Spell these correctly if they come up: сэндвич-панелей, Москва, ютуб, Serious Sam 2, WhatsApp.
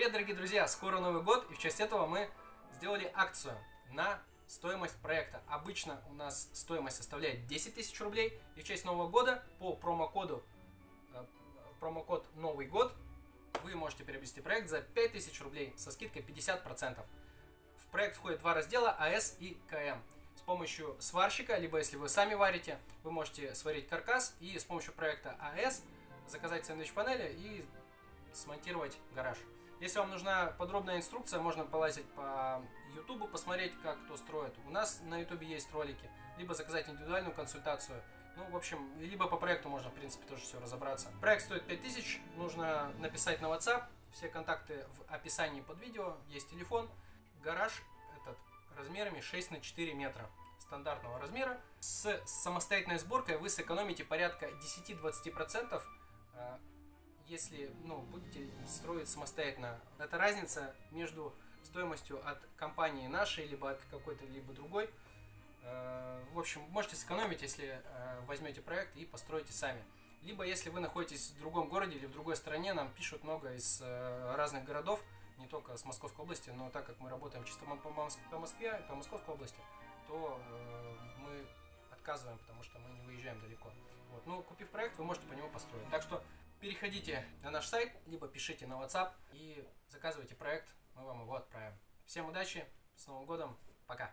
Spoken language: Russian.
Привет, дорогие друзья! Скоро Новый год, и в честь этого мы сделали акцию на стоимость проекта. Обычно у нас стоимость составляет 10 тысяч рублей, и в честь Нового года по промокоду промокод Новый год вы можете приобрести проект за 5 тысяч рублей со скидкой 50%. В проект входит два раздела АС и КМ. С помощью сварщика, либо если вы сами варите, вы можете сварить каркас и с помощью проекта АС заказать сэндвич-панели и смонтировать гараж. Если вам нужна подробная инструкция, можно полазить по ютубу, посмотреть, как кто строит. У нас на ютубе есть ролики. Либо заказать индивидуальную консультацию. Ну, в общем, либо по проекту можно, в принципе, тоже все разобраться. Проект стоит 5000, нужно написать на WhatsApp. Все контакты в описании под видео, есть телефон. Гараж этот размерами 6 на 4 метра, стандартного размера. С самостоятельной сборкой вы сэкономите порядка 10-20%, если будете строить самостоятельно. Это разница между стоимостью от компании нашей, либо от какой-то, либо другой. В общем, можете сэкономить, если возьмете проект и построите сами. Либо если вы находитесь в другом городе или в другой стране, нам пишут много из разных городов, не только с Московской области, но так как мы работаем чисто по Москве, по Московской области, то мы отказываем, потому что мы не выезжаем далеко. Вот. Но купив проект, вы можете по нему построить. Так что переходите на наш сайт, либо пишите на WhatsApp и заказывайте проект, мы вам его отправим. Всем удачи, с Новым годом, пока!